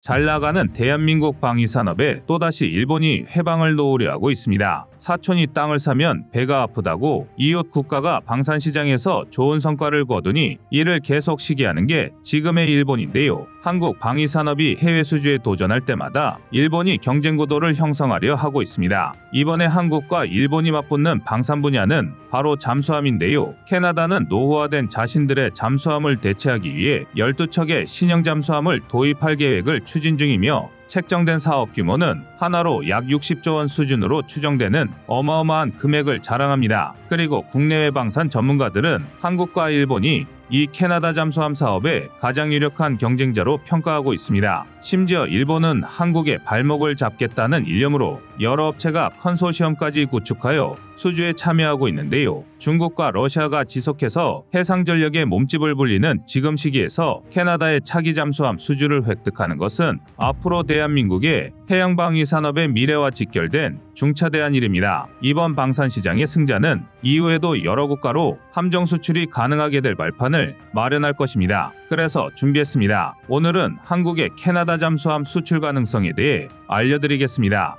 잘 나가는 대한민국 방위산업에 또다시 일본이 회방을 놓으려고 있습니다. 사촌이 땅을 사면 배가 아프다고 이웃 국가가 방산시장에서 좋은 성과를 거두니 이를 계속 시기하는 게 지금의 일본인데요. 한국 방위산업이 해외 수주에 도전할 때마다 일본이 경쟁구도를 형성하려 하고 있습니다. 이번에 한국과 일본이 맞붙는 방산 분야는 바로 잠수함인데요. 캐나다는 노후화된 자신들의 잠수함을 대체하기 위해 12척의 신형 잠수함을 도입할 계획을 추진 중이며 책정된 사업 규모는 하나로 약 60조 원 수준으로 추정되는 어마어마한 금액을 자랑합니다. 그리고 국내외 방산 전문가들은 한국과 일본이 이 캐나다 잠수함 사업의 가장 유력한 경쟁자로 평가하고 있습니다. 심지어 일본은 한국의 발목을 잡겠다는 일념으로 여러 업체가 컨소시엄까지 구축하여 수주에 참여하고 있는데요. 중국과 러시아가 지속해서 해상전력의 몸집을 불리는 지금 시기에서 캐나다의 차기 잠수함 수주를 획득하는 것은 앞으로 대한민국의 해양방위 산업의 미래와 직결된 중차대한 일입니다. 이번 방산시장의 승자는 이후에도 여러 국가로 함정 수출이 가능하게 될 발판을 마련할 것입니다. 그래서 준비했습니다. 오늘은 한국의 캐나다 잠수함 수출 가능성에 대해 알려드리겠습니다.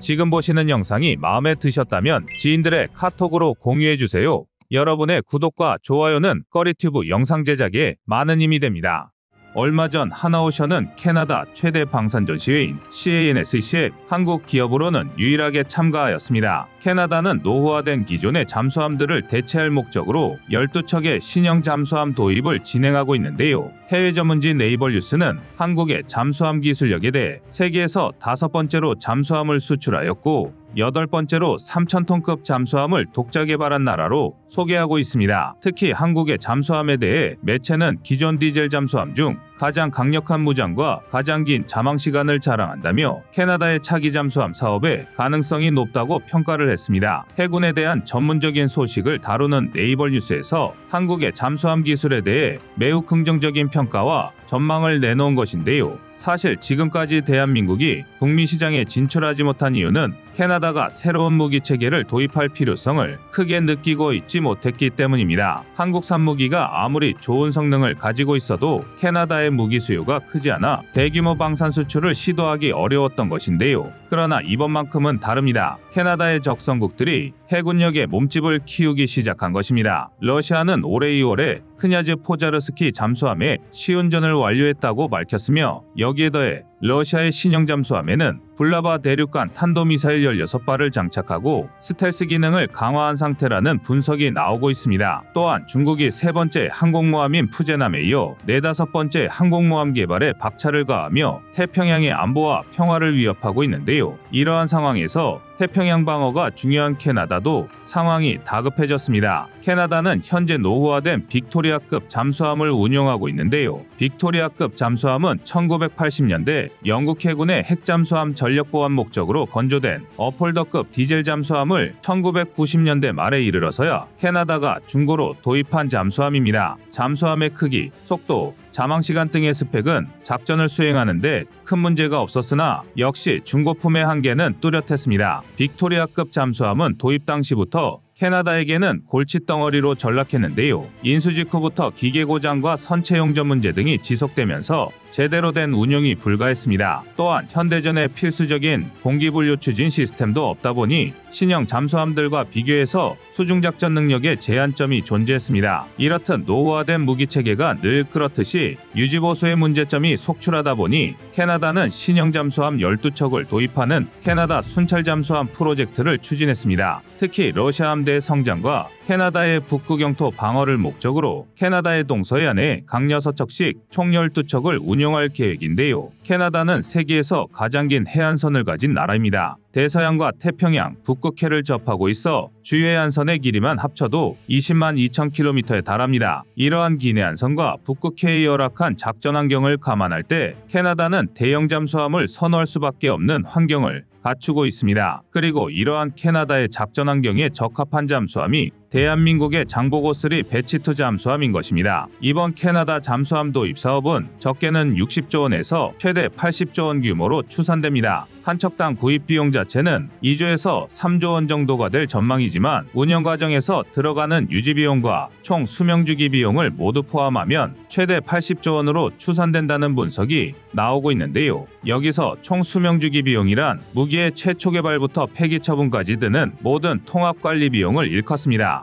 지금 보시는 영상이 마음에 드셨다면 지인들의 카톡으로 공유해주세요. 여러분의 구독과 좋아요는 꺼리튜브 영상 제작에 많은 힘이 됩니다. 얼마 전 하나오션은 캐나다 최대 방산 전시회인 CANSC에 한국 기업으로는 유일하게 참가하였습니다. 캐나다는 노후화된 기존의 잠수함들을 대체할 목적으로 12척의 신형 잠수함 도입을 진행하고 있는데요. 해외 전문지 네이버 뉴스는 한국의 잠수함 기술력에 대해 세계에서 5번째로 잠수함을 수출하였고 8번째로 3000톤급 잠수함을 독자 개발한 나라로 소개하고 있습니다. 특히 한국의 잠수함에 대해 매체는 기존 디젤 잠수함 중 가장 강력한 무장과 가장 긴 잠항 시간을 자랑한다며 캐나다의 차기 잠수함 사업의 가능성이 높다고 평가를 했습니다. 해군에 대한 전문적인 소식을 다루는 네이버 뉴스에서 한국의 잠수함 기술에 대해 매우 긍정적인 평가와 전망을 내놓은 것인데요. 사실 지금까지 대한민국이 북미 시장에 진출하지 못한 이유는 캐나다가 새로운 무기체계를 도입할 필요성을 크게 느끼고 있지 못했기 때문입니다. 한국산 무기가 아무리 좋은 성능을 가지고 있어도 캐나다의 무기 수요가 크지 않아 대규모 방산 수출을 시도하기 어려웠던 것인데요. 그러나 이번만큼은 다릅니다. 캐나다의 적성국들이 해군력의 몸집을 키우기 시작한 것입니다. 러시아는 올해 2월에 크냐즈 포자르스키 잠수함에 시운전을 완료했다고 밝혔으며 여기에 더해 러시아의 신형 잠수함에는 블라바 대륙간 탄도미사일 16발을 장착하고 스텔스 기능을 강화한 상태라는 분석이 나오고 있습니다. 또한 중국이 3번째 항공모함인 푸제남에 이어 4~5번째 항공모함 개발에 박차를 가하며 태평양의 안보와 평화를 위협하고 있는데요. 이러한 상황에서 태평양 방어가 중요한 캐나다도 상황이 다급해졌습니다. 캐나다는 현재 노후화된 빅토리아급 잠수함을 운용하고 있는데요. 빅토리아급 잠수함은 1980년대 영국 해군의 핵잠수함 전력보안 목적으로 건조된 어폴더급 디젤 잠수함을 1990년대 말에 이르러서야 캐나다가 중고로 도입한 잠수함입니다. 잠수함의 크기, 속도, 잠항시간 등의 스펙은 작전을 수행하는데 큰 문제가 없었으나 역시 중고품의 한계는 뚜렷했습니다. 빅토리아급 잠수함은 도입 당시부터 캐나다에게는 골칫덩어리로 전락했는데요. 인수직 후부터 기계 고장과 선체용전 문제 등이 지속되면서 제대로 된 운용이 불가했습니다. 또한 현대전의 필수적인 공기분류 추진 시스템도 없다 보니 신형 잠수함들과 비교해서 수중작전 능력에 제한점이 존재했습니다. 이렇듯 노후화된 무기체계가 늘 그렇듯이 유지보수의 문제점이 속출하다 보니 캐나다는 신형 잠수함 12척을 도입하는 캐나다 순찰 잠수함 프로젝트를 추진했습니다. 특히 러시아 함대의 성장과 캐나다의 북극 영토 방어를 목적으로 캐나다의 동서해안에 각 6척씩 총 12척을 운용할 계획인데요. 캐나다는 세계에서 가장 긴 해안선을 가진 나라입니다. 대서양과 태평양, 북극해를 접하고 있어 주해안선의 길이만 합쳐도 202,000km에 달합니다. 이러한 긴 해안선과 북극해의 열악한 작전 환경을 감안할 때 캐나다는 대형 잠수함을 선호할 수밖에 없는 환경을 갖추고 있습니다. 그리고 이러한 캐나다의 작전 환경에 적합한 잠수함이 대한민국의 장보고3 배치투 잠수함인 것입니다. 이번 캐나다 잠수함 도입 사업은 적게는 60조원에서 최대 80조원 규모로 추산됩니다. 한 척당 구입 비용 자체는 2조에서 3조원 정도가 될 전망이지만 운영 과정에서 들어가는 유지 비용과 총 수명 주기 비용을 모두 포함하면 최대 80조원으로 추산된다는 분석이 나오고 있는데요. 여기서 총 수명 주기 비용이란 무기의 최초 개발부터 폐기 처분까지 드는 모든 통합 관리 비용을 일컫습니다.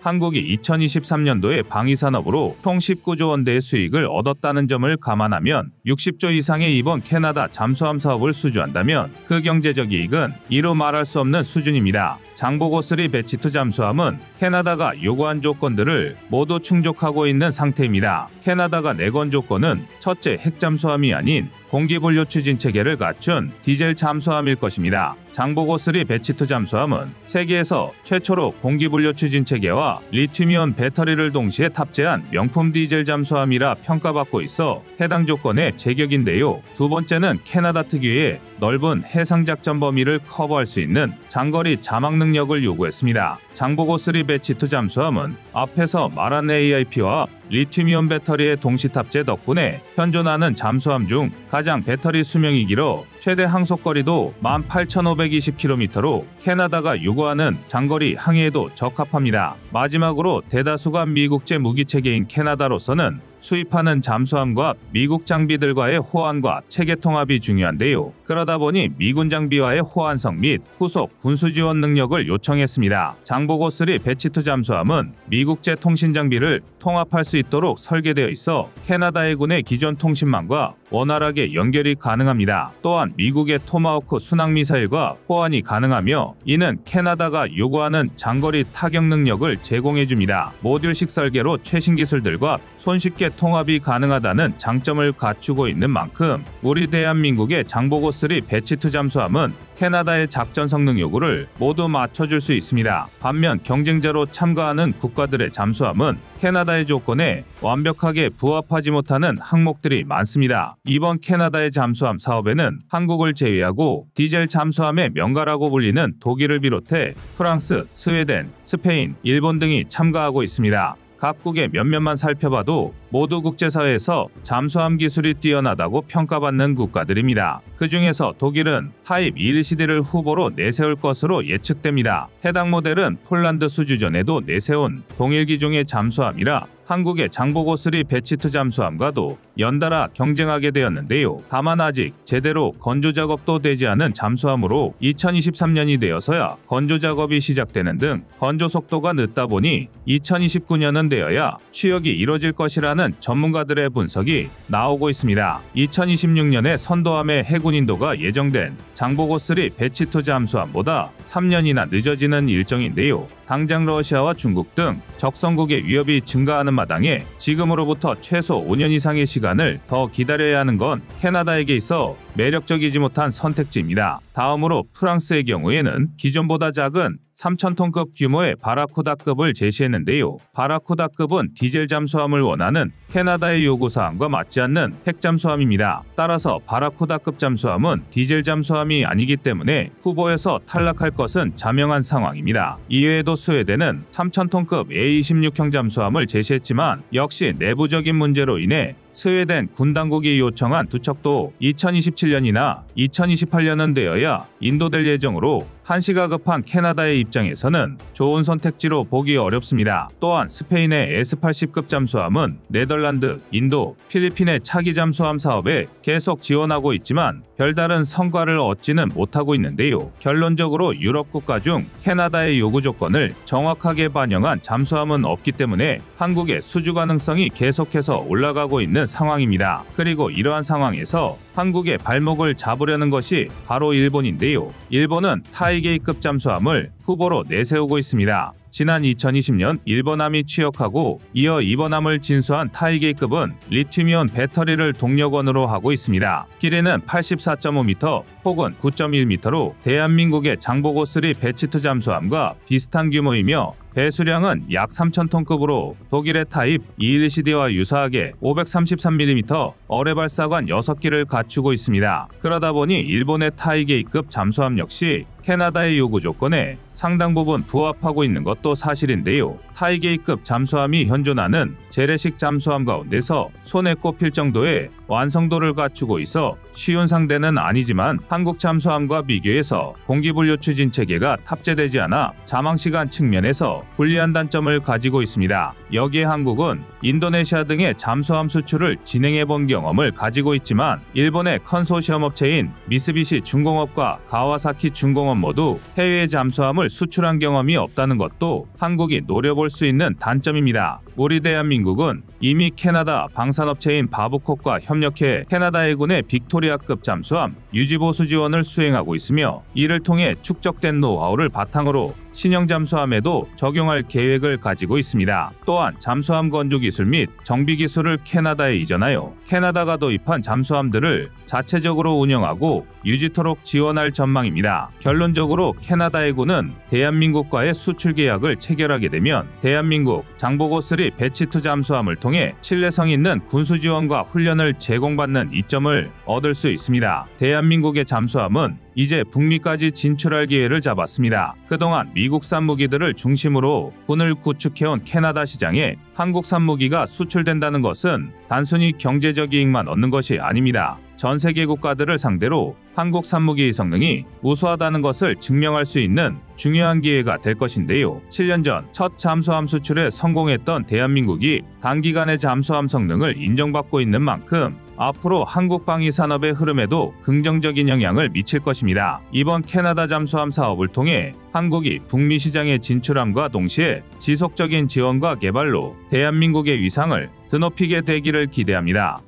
한국이 2023년도에 방위산업으로 총 19조원대의 수익을 얻었다는 점을 감안하면 60조 이상의 이번 캐나다 잠수함 사업을 수주한다면 그 경제적 이익은 이루 말할 수 없는 수준입니다. 장보고3 배치2 잠수함은 캐나다가 요구한 조건들을 모두 충족하고 있는 상태입니다. 캐나다가 내건 조건은 첫째, 핵잠수함이 아닌 공기분류 추진 체계를 갖춘 디젤 잠수함일 것입니다. 장보고3 배치2 잠수함은 세계에서 최초로 공기분류 추진 체계와 리튬이온 배터리를 동시에 탑재한 명품 디젤 잠수함이라 평가받고 있어 해당 조건의 제격인데요. 두 번째는 캐나다 특유의 넓은 해상 작전 범위를 커버할 수 있는 장거리 자막 능력을 요구했습니다. 장보고3 배치2 잠수함은 앞에서 말한 AIP와 리튬이온 배터리의 동시 탑재 덕분에 현존하는 잠수함 중 가장 배터리 수명이 길어 최대 항속거리도 18,520km로 캐나다가 요구하는 장거리 항해에도 적합합니다. 마지막으로 대다수가 미국제 무기체계인 캐나다로서는 수입하는 잠수함과 미국 장비들과의 호환과 체계 통합이 중요한데요. 그러다 보니 미군 장비와의 호환성 및 후속 군수 지원 능력을 요청했습니다. 장보고3 배치2 잠수함은 미국제 통신 장비를 통합할 수 있도록 설계되어 있어 캐나다 해군의 기존 통신망과 원활하게 연결이 가능합니다. 또한 미국의 토마호크 순항미사일과 호환이 가능하며 이는 캐나다가 요구하는 장거리 타격 능력을 제공해줍니다. 모듈식 설계로 최신 기술들과 손쉽게 통합이 가능하다는 장점을 갖추고 있는 만큼 우리 대한민국의 장보고3 배치2 잠수함은 캐나다의 작전 성능 요구를 모두 맞춰줄 수 있습니다. 반면 경쟁자로 참가하는 국가들의 잠수함은 캐나다의 조건에 완벽하게 부합하지 못하는 항목들이 많습니다. 이번 캐나다의 잠수함 사업에는 한국을 제외하고 디젤 잠수함의 명가라고 불리는 독일을 비롯해 프랑스, 스웨덴, 스페인, 일본 등이 참가하고 있습니다. 각국의 몇몇만 살펴봐도 모두 국제사회에서 잠수함 기술이 뛰어나다고 평가받는 국가들입니다. 그 중에서 독일은 타입 212를 후보로 내세울 것으로 예측됩니다. 해당 모델은 폴란드 수주전에도 내세운 동일 기종의 잠수함이라 한국의 장보고3 배치2 잠수함과도 연달아 경쟁하게 되었는데요. 다만 아직 제대로 건조작업도 되지 않은 잠수함으로 2023년이 되어서야 건조작업이 시작되는 등 건조속도가 늦다 보니 2029년은 되어야 취역이 이뤄질 것이라는 전문가들의 분석이 나오고 있습니다. 2026년에 선도함의 해군 인도가 예정된 장보고3 배치2 잠수함보다 3년이나 늦어지는 일정인데요. 당장 러시아와 중국 등 적성국의 위협이 증가하는 마당에 지금으로부터 최소 5년 이상의 시간을 더 기다려야 하는 건 캐나다에게 있어 매력적이지 못한 선택지입니다. 다음으로 프랑스의 경우에는 기존보다 작은 3000톤급 규모의 바라쿠다급을 제시했는데요. 바라쿠다급은 디젤 잠수함을 원하는 캐나다의 요구사항과 맞지 않는 핵잠수함입니다. 따라서 바라쿠다급 잠수함은 디젤 잠수함이 아니기 때문에 후보에서 탈락할 것은 자명한 상황입니다. 이외에도 스웨덴은 3000톤급 A26형 잠수함을 제시했지만 역시 내부적인 문제로 인해 스웨덴 군당국이 요청한 두 척도 2027년이나 2028년은 되어야 인도될 예정으로 한시가 급한 캐나다의 입장에서는 좋은 선택지로 보기 어렵습니다. 또한 스페인의 S80급 잠수함은 네덜란드, 인도, 필리핀의 차기 잠수함 사업에 계속 지원하고 있지만 별다른 성과를 얻지는 못하고 있는데요. 결론적으로 유럽 국가 중 캐나다의 요구 조건을 정확하게 반영한 잠수함은 없기 때문에 한국의 수주 가능성이 계속해서 올라가고 있는 상황입니다. 그리고 이러한 상황에서 한국의 발목을 잡으려는 것이 바로 일본인데요. 일본은 타이게이급 잠수함을 후보로 내세우고 있습니다. 지난 2020년 1번함이 취역하고 이어 2번함을 진수한 타이게이급은 리튬이온 배터리를 동력원으로 하고 있습니다. 길이는 84.5m 혹은 9.1m로 대한민국의 장보고3 배치2 잠수함과 비슷한 규모이며 배수량은 약 3000톤급으로 독일의 타입 212와 유사하게 533mm 어뢰발사관 6기를 갖추고 있습니다. 그러다 보니 일본의 타이게이급 잠수함 역시 캐나다의 요구 조건에 상당 부분 부합하고 있는 것도 사실인데요. 타이게이급 잠수함이 현존하는 재래식 잠수함 가운데서 손에 꼽힐 정도의 완성도를 갖추고 있어 쉬운 상대는 아니지만 한국 잠수함과 비교해서 공기분류 추진 체계가 탑재되지 않아 자망시간 측면에서 불리한 단점을 가지고 있습니다. 여기에 한국은 인도네시아 등의 잠수함 수출을 진행해본 경험을 가지고 있지만 일본의 컨소시엄 업체인 미쓰비시 중공업과 가와사키 중공업 모두 해외 잠수함을 수출한 경험이 없다는 것도 한국이 노려볼 수 있는 단점입니다. 우리 대한민국은 이미 캐나다 방산업체인 바브콕과 협력해 캐나다 해군의 빅토리아급 잠수함 유지보수 지원을 수행하고 있으며 이를 통해 축적된 노하우를 바탕으로 신형 잠수함에도 적용할 계획을 가지고 있습니다. 또한 잠수함 건조 기술 및 정비 기술을 캐나다에 이전하여 캐나다가 도입한 잠수함들을 자체적으로 운영하고 유지토록 지원할 전망입니다. 결론적으로 캐나다 해군은 대한민국과의 수출 계약을 체결하게 되면 대한민국 장보고3 배치2 잠수함을 통해 신뢰성 있는 군수 지원과 훈련을 제공받는 이점을 얻을 수 있습니다. 대한민국의 잠수함은 이제 북미까지 진출할 기회를 잡았습니다. 그동안 미국산 무기들을 중심으로 군을 구축해온 캐나다 시장에 한국산 무기가 수출된다는 것은 단순히 경제적 이익만 얻는 것이 아닙니다. 전 세계 국가들을 상대로 한국산 무기의 성능이 우수하다는 것을 증명할 수 있는 중요한 기회가 될 것인데요. 7년 전 첫 잠수함 수출에 성공했던 대한민국이 단기간에 잠수함 성능을 인정받고 있는 만큼 앞으로 한국 방위 산업의 흐름에도 긍정적인 영향을 미칠 것입니다. 이번 캐나다 잠수함 사업을 통해 한국이 북미 시장에 진출함과 동시에 지속적인 지원과 개발로 대한민국의 위상을 드높이게 되기를 기대합니다.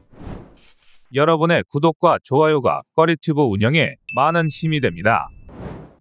여러분의 구독과 좋아요가 꺼리튜브 운영에 많은 힘이 됩니다.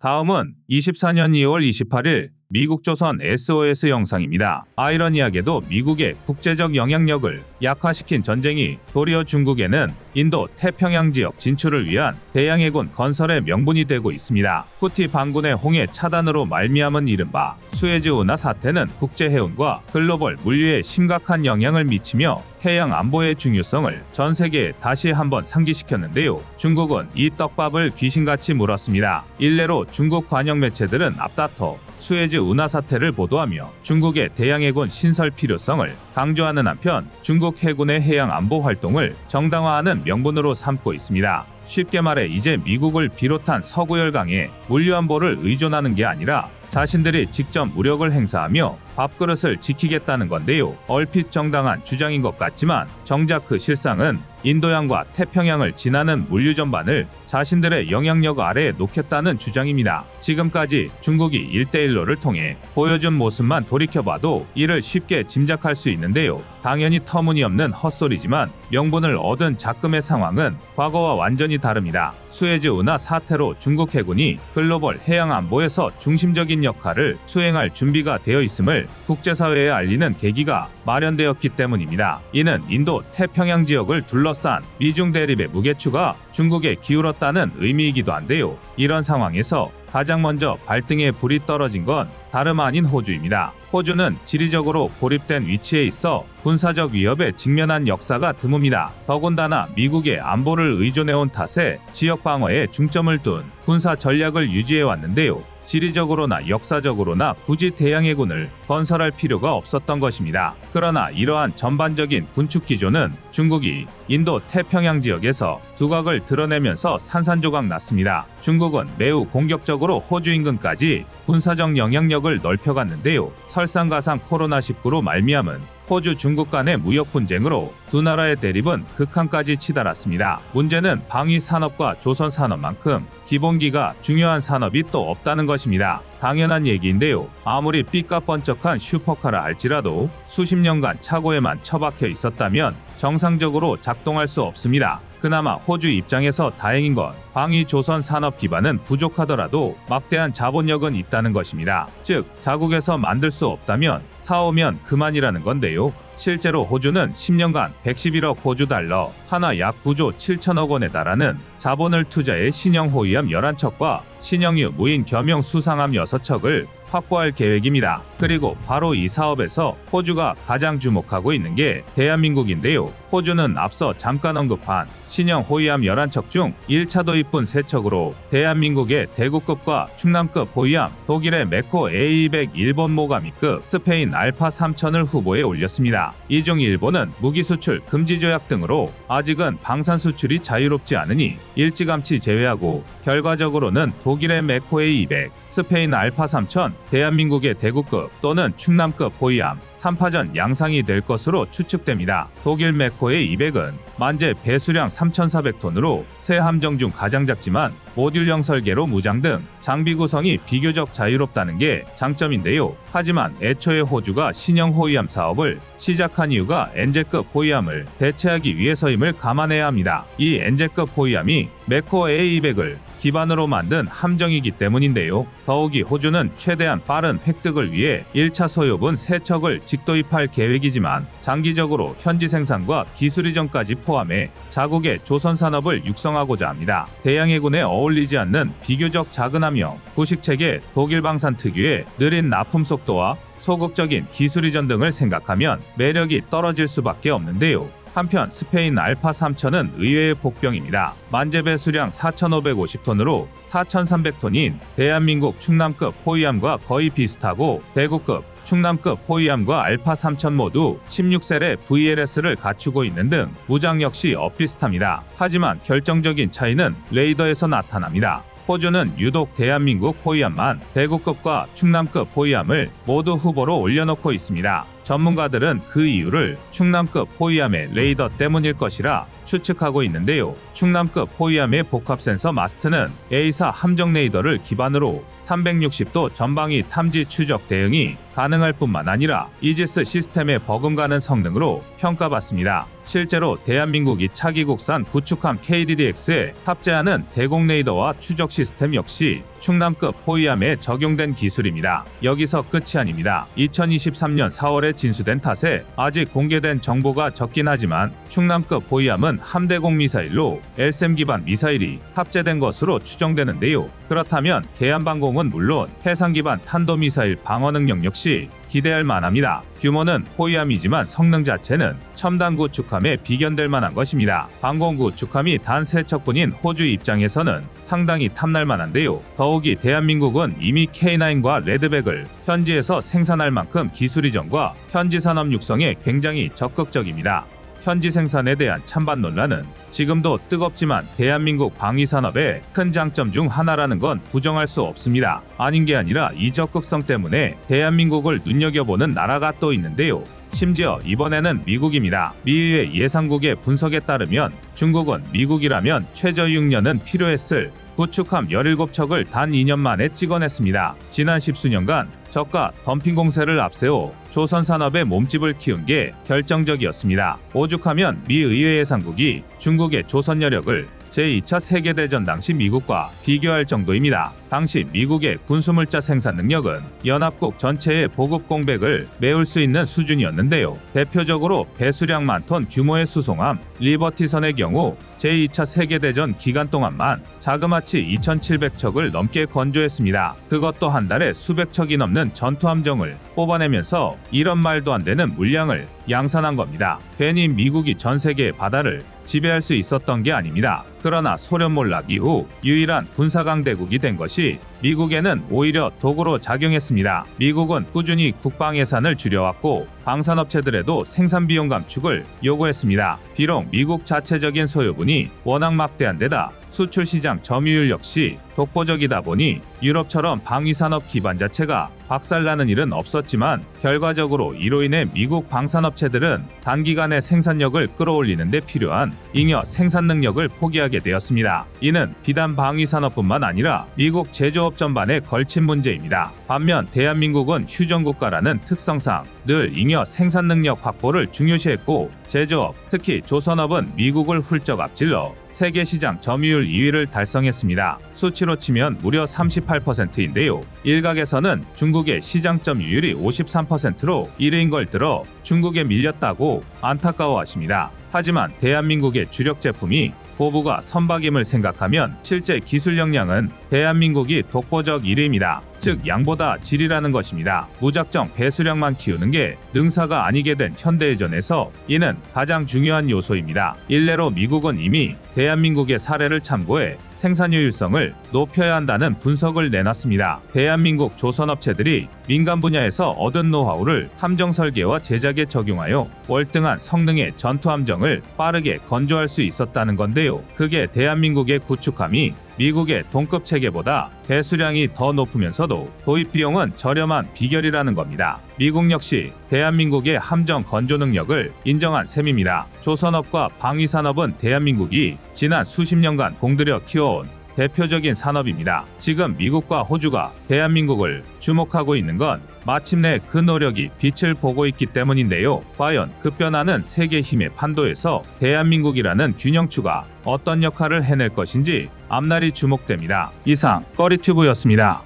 다음은 24년 2월 28일 미국 조선 SOS 영상입니다. 아이러니하게도 미국의 국제적 영향력을 약화시킨 전쟁이 도리어 중국에는 인도 태평양 지역 진출을 위한 대양해군 건설의 명분이 되고 있습니다. 후티 반군의 홍해 차단으로 말미암은 이른바 수에즈 운하 사태는 국제해운과 글로벌 물류에 심각한 영향을 미치며 해양 안보의 중요성을 전 세계에 다시 한번 상기시켰는데요. 중국은 이 떡밥을 귀신같이 물었습니다. 일례로 중국 관영 매체들은 앞다퉈 수에즈 운하 사태를 보도하며 중국의 대양해군 신설 필요성을 강조하는 한편 중국 해군의 해양 안보 활동을 정당화하는 명분으로 삼고 있습니다. 쉽게 말해 이제 미국을 비롯한 서구 열강에 물류 안보를 의존하는 게 아니라 자신들이 직접 무력을 행사하며 밥그릇을 지키겠다는 건데요. 얼핏 정당한 주장인 것 같지만 정작 그 실상은 인도양과 태평양을 지나는 물류 전반을 자신들의 영향력 아래에 놓겠다는 주장입니다. 지금까지 중국이 1대1로를 통해 보여준 모습만 돌이켜봐도 이를 쉽게 짐작할 수 있는데요. 당연히 터무니없는 헛소리지만 명분을 얻은 작금의 상황은 과거와 완전히 다릅니다. 수에즈 운하 사태로 중국 해군이 글로벌 해양 안보에서 중심적인 역할을 수행할 준비가 되어 있음을 국제사회에 알리는 계기가 마련되었기 때문입니다. 이는 인도 태평양 지역을 둘러싼 미중 대립의 무게추가 중국에 기울었다는 의미이기도 한데요. 이런 상황에서 가장 먼저 발등에 불이 떨어진 건 다름 아닌 호주입니다. 호주는 지리적으로 고립된 위치에 있어 군사적 위협에 직면한 역사가 드뭅니다. 더군다나 미국의 안보를 의존해온 탓에 지역 방어에 중점을 둔 군사 전략을 유지해왔는데요. 지리적으로나 역사적으로나 굳이 대양해군을 건설할 필요가 없었던 것입니다. 그러나 이러한 전반적인 군축 기조는 중국이 인도 태평양 지역에서 두각을 드러내면서 산산조각 났습니다. 중국은 매우 공격적으로 호주 인근까지 군사적 영향력을 넓혀갔는데요. 설상가상 코로나19로 말미암은 호주 중국 간의 무역 분쟁으로 두 나라의 대립은 극한까지 치달았습니다. 문제는 방위 산업과 조선 산업만큼 기본기가 중요한 산업이 또 없다는 것입니다. 당연한 얘기인데요. 아무리 삐까뻔쩍한 슈퍼카라 할지라도 수십 년간 차고에만 처박혀 있었다면 정상적으로 작동할 수 없습니다. 그나마 호주 입장에서 다행인 건 방위 조선 산업 기반은 부족하더라도 막대한 자본력은 있다는 것입니다. 즉, 자국에서 만들 수 없다면 사오면 그만이라는 건데요. 실제로 호주는 10년간 111억 호주 달러, 하나 약 9조 7천억 원에 달하는 자본을 투자해 신형 호위함 11척과 신형유 무인 겸용 수상함 6척을 확보할 계획입니다. 그리고 바로 이 사업에서 호주가 가장 주목하고 있는 게 대한민국인데요. 호주는 앞서 잠깐 언급한 신형 호위함 11척 중 1차 도입분 3척으로 대한민국의 대구급과 충남급 호위함, 독일의 메코 A200, 일본 모가미급, 스페인 알파 3000을 후보에 올렸습니다. 이 중 일본은 무기 수출 금지 조약 등으로 아직은 방산 수출이 자유롭지 않으니 일찌감치 제외하고 결과적으로는 독일의 메코 A200, 스페인 알파 3000, 대한민국의 대구급 또는 충남급 호위함, 3파전 양상이 될 것으로 추측됩니다. 독일 메코의 200은 만재 배수량 3,400톤으로 세 함정 중 가장 작지만 모듈형 설계로 무장 등 장비 구성이 비교적 자유롭다는 게 장점인데요. 하지만 애초에 호주가 신형 호위함 사업을 시작한 이유가 엔젤급 호위함을 대체하기 위해서임을 감안해야 합니다. 이 엔젤급 호위함이 메코 A200을 기반으로 만든 함정이기 때문인데요. 더욱이 호주는 최대한 빠른 획득을 위해 1차 소요분 3척을 직도입할 계획이지만 장기적으로 현지 생산과 기술 이전까지 포함해 자국의 조선 산업을 육성하고자 합니다. 대양해군에 어울리지 않는 비교적 작은 함정, 구식체계, 독일 방산 특유의 느린 납품 속도와 소극적인 기술 이전 등을 생각하면 매력이 떨어질 수밖에 없는데요. 한편 스페인 알파 3000은 의외의 복병입니다. 만재 배수량 4,550톤으로 4,300톤인 대한민국 충남급 호위함과 거의 비슷하고 대구급, 충남급 호위함과 알파 3000 모두 16셀의 VLS를 갖추고 있는 등 무장 역시 엇비슷합니다. 하지만 결정적인 차이는 레이더에서 나타납니다. 호주는 유독 대한민국 호위함만 대구급과 충남급 호위함을 모두 후보로 올려놓고 있습니다. 전문가들은 그 이유를 충남급 호위함의 레이더 때문일 것이라 추측하고 있는데요. 충남급 호위함의 복합센서 마스트는 A사 함정 레이더를 기반으로 360도 전방위 탐지 추적 대응이 가능할 뿐만 아니라 이지스 시스템에 버금가는 성능으로 평가받습니다. 실제로 대한민국이 차기국산 구축함 KDDX에 탑재하는 대공 레이더와 추적 시스템 역시 충남급 호위함에 적용된 기술입니다. 여기서 끝이 아닙니다. 2023년 4월에 진수된 탓에 아직 공개된 정보가 적긴 하지만 충남급 호위함은 함대공 미사일로 LSM 기반 미사일이 탑재된 것으로 추정되는데요. 그렇다면 계한방공은 물론 해상 기반 탄도미사일 방어 능력 역시 기대할 만합니다. 규모는 호위함이지만 성능 자체는 첨단 구축함에 비견될 만한 것입니다. 방공 구축함이 단 3척뿐인 호주 입장에서는 상당히 탐날 만한데요. 더욱이 대한민국은 이미 K9과 레드백을 현지에서 생산할 만큼 기술 이전과 현지 산업 육성에 굉장히 적극적입니다. 현지 생산에 대한 찬반 논란은 지금도 뜨겁지만 대한민국 방위산업의 큰 장점 중 하나라는 건 부정할 수 없습니다. 아닌 게 아니라 이 적극성 때문에 대한민국을 눈여겨보는 나라가 또 있는데요. 심지어 이번에는 미국입니다. 미의 예상국의 분석에 따르면 중국은 미국이라면 최저 6년은 필요했을 구축함 17척을 단 2년 만에 찍어냈습니다. 지난 10수년간 저가 덤핑 공세를 앞세워 조선 산업의 몸집을 키운 게 결정적이었습니다. 오죽하면 미 의회 예상국이 중국의 조선 여력을 제2차 세계대전 당시 미국과 비교할 정도입니다. 당시 미국의 군수물자 생산 능력은 연합국 전체의 보급 공백을 메울 수 있는 수준이었는데요. 대표적으로 배수량 만톤 규모의 수송함 리버티선의 경우 제2차 세계대전 기간 동안만 자그마치 2,700척을 넘게 건조했습니다. 그것도 한 달에 수백 척이 넘는 전투함정을 뽑아내면서 이런 말도 안 되는 물량을 양산한 겁니다. 괜히 미국이 전 세계의 바다를 지배할 수 있었던 게 아닙니다. 그러나 소련 몰락 이후 유일한 군사강대국이 된 것이 미국에는 오히려 도구로 작용했습니다. 미국은 꾸준히 국방 예산을 줄여왔고 방산업체들에도 생산비용 감축을 요구했습니다. 비록 미국 자체적인 소요분이 워낙 막대한 데다 수출 시장 점유율 역시 독보적이다 보니 유럽처럼 방위산업 기반 자체가 박살나는 일은 없었지만 결과적으로 이로 인해 미국 방산업체들은 단기간에 생산력을 끌어올리는 데 필요한 잉여 생산 능력을 포기하게 되었습니다. 이는 비단 방위산업뿐만 아니라 미국 제조업 전반에 걸친 문제입니다. 반면 대한민국은 휴전국가라는 특성상 늘 잉여 생산 능력 확보를 중요시했고 제조업, 특히 조선업은 미국을 훌쩍 앞질러 세계 시장 점유율 2위를 달성했습니다. 수치로 치면 무려 38%인데요. 일각에서는 중국의 시장 점유율이 53%로 1위인 걸 들어 중국에 밀렸다고 안타까워하십니다. 하지만 대한민국의 주력 제품이 고부가 선박임을 생각하면 실제 기술 역량은 대한민국이 독보적 1위입니다. 즉 양보다 질이라는 것입니다. 무작정 배수량만 키우는 게 능사가 아니게 된 현대해전에서 이는 가장 중요한 요소입니다. 일례로 미국은 이미 대한민국의 사례를 참고해 생산효율성을 높여야 한다는 분석을 내놨습니다. 대한민국 조선업체들이 민간 분야에서 얻은 노하우를 함정 설계와 제작에 적용하여 월등한 성능의 전투함정을 빠르게 건조할 수 있었다는 건데요. 그게 대한민국의 구축함이 미국의 동급 체계보다 배수량이 더 높으면서도 도입 비용은 저렴한 비결이라는 겁니다. 미국 역시 대한민국의 함정 건조 능력을 인정한 셈입니다. 조선업과 방위산업은 대한민국이 지난 수십 년간 공들여 키워온 대표적인 산업입니다. 지금 미국과 호주가 대한민국을 주목하고 있는 건 마침내 그 노력이 빛을 보고 있기 때문인데요. 과연 급변하는 세계 힘의 판도에서 대한민국이라는 균형추가 어떤 역할을 해낼 것인지 앞날이 주목됩니다. 이상 꺼리튜브였습니다.